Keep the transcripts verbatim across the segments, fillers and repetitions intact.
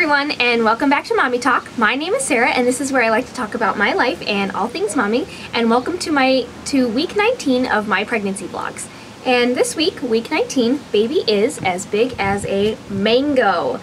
everyone, and welcome back to Mommy Talk. My name is Sarah, and this is where I like to talk about my life and all things mommy. And welcome to my to week nineteen of my pregnancy vlogs. And this week, week nineteen, baby is as big as a mango.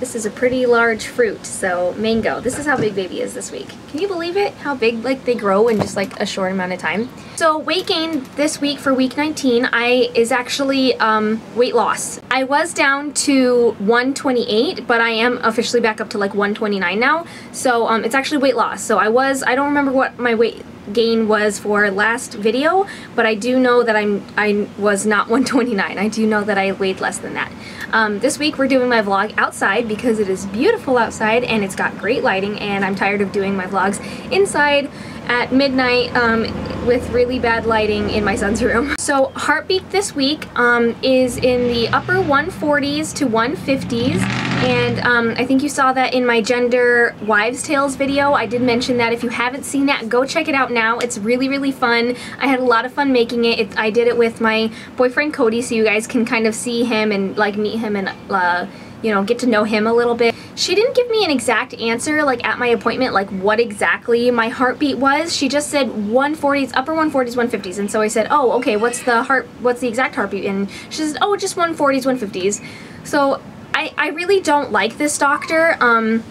This is a pretty large fruit, so mango. This is how big baby is this week. Can you believe it? How big like they grow in just like a short amount of time. So weight gain this week for week nineteen I is actually um, weight loss. I was down to one twenty-eight, but I am officially back up to like one twenty-nine now. So um, it's actually weight loss. So I was, I don't remember what my weight gain was for last video, but I do know that I'm, I was not one twenty-nine. I do know that I weighed less than that. Um, this week we're doing my vlog outside because it is beautiful outside and it's got great lighting, and I'm tired of doing my vlogs inside at midnight um, with really bad lighting in my son's room. So heartbeat this week um, is in the upper one forties to one fifties, and um, I think you saw that in my gender wives tales video. I did mention that. If you haven't seen that, go check it out now. It's really really fun. I had a lot of fun making it. it I did it with my boyfriend Cody, so you guys can kind of see him and like meet him and uh, you know, get to know him a little bit. She didn't give me an exact answer, like at my appointment, like what exactly my heartbeat was. She just said one forties, upper one forties, one fifties. And so I said, oh, okay, what's the heart, what's the exact heartbeat? And she says, oh, just one forties, one fifties. So I, I really don't like this doctor. Um,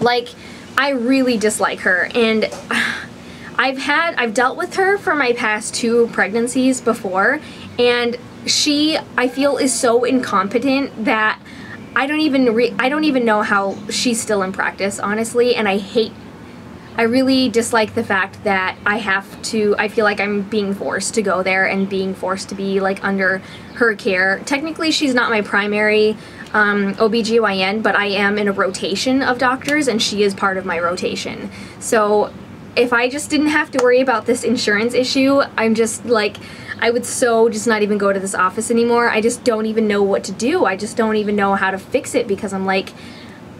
like, I really dislike her. And uh, I've had, I've dealt with her for my past two pregnancies before. And she, I feel, is so incompetent that I don't even re I don't even know how she's still in practice, honestly. And I hate, I really dislike the fact that I have to, I feel like I'm being forced to go there and being forced to be like under her care. Technically she's not my primary um, O B G Y N, but I am in a rotation of doctors and she is part of my rotation. So if I just didn't have to worry about this insurance issue, I'm just like, I would so just not even go to this office anymore. I just don't even know what to do. I just don't even know how to fix it, because I'm like,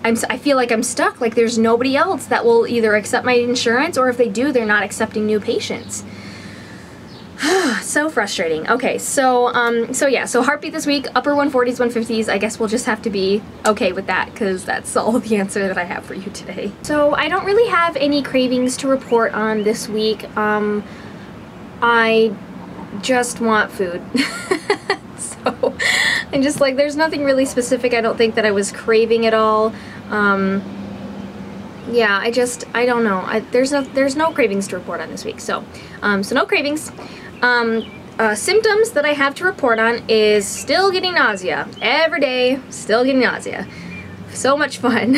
I'm, I feel like I'm stuck. Like there's nobody else that will either accept my insurance, or if they do, they're not accepting new patients. So frustrating. Okay, so um, so yeah, so heartbeat this week, upper one forties, one fifties. I guess we'll just have to be okay with that, because that's all the answer that I have for you today. So I don't really have any cravings to report on this week. Um, I just want food. So I'm just like, there's nothing really specific. I don't think that I was craving at all. Um, yeah, I just, I don't know. I, there's no there's no cravings to report on this week. So um, so no cravings. Um, uh, symptoms that I have to report on is still getting nausea every day. Still getting nausea. So much fun.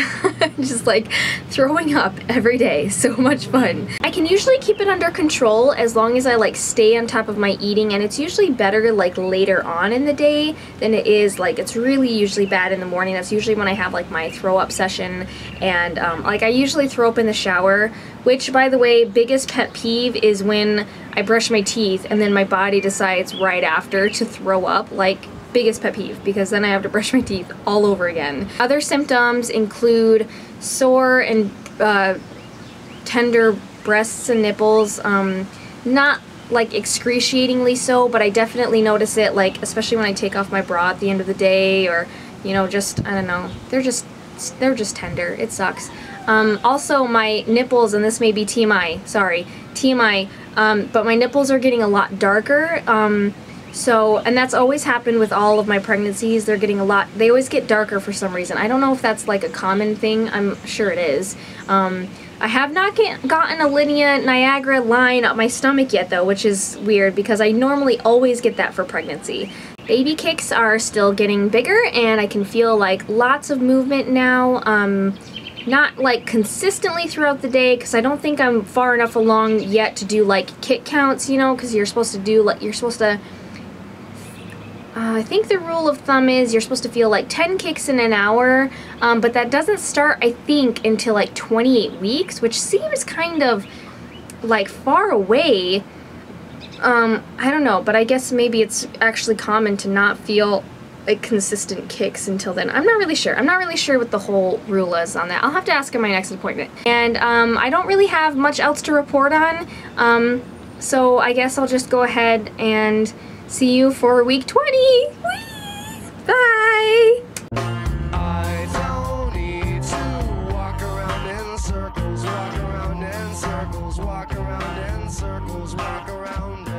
Just like throwing up every day. So much fun. I can usually keep it under control as long as I like stay on top of my eating, and it's usually better like later on in the day than it is, like it's really usually bad in the morning. That's usually when I have like my throw up session, and um, like I usually throw up in the shower, which by the way, biggest pet peeve is when I brush my teeth and then my body decides right after to throw up. Like biggest pet peeve, because then I have to brush my teeth all over again. Other symptoms include sore and uh, tender breasts and nipples, um, not like excruciatingly so, but I definitely notice it, like especially when I take off my bra at the end of the day, or you know, just I don't know, they're just they're just tender. It sucks. Um, also my nipples, and this may be T M I, sorry, T M I, um, but my nipples are getting a lot darker. Um, So, and that's always happened with all of my pregnancies. They're getting a lot, they always get darker for some reason. I don't know if that's like a common thing. I'm sure it is. Um, I have not get, gotten a linea niagara line up my stomach yet though, which is weird because I normally always get that for pregnancy. Baby kicks are still getting bigger, and I can feel like lots of movement now. Um, not like consistently throughout the day, because I don't think I'm far enough along yet to do like kick counts, you know, because you're supposed to do like, you're supposed to Uh, I think the rule of thumb is you're supposed to feel like ten kicks in an hour, um, but that doesn't start, I think, until like twenty-eight weeks, which seems kind of like far away. Um, I don't know, but I guess maybe it's actually common to not feel like consistent kicks until then. I'm not really sure. I'm not really sure what the whole rule is on that. I'll have to ask in my next appointment. And um, I don't really have much else to report on, um, so I guess I'll just go ahead and see you for week twenty. Whee! Bye. circles, walk around in circles, walk around.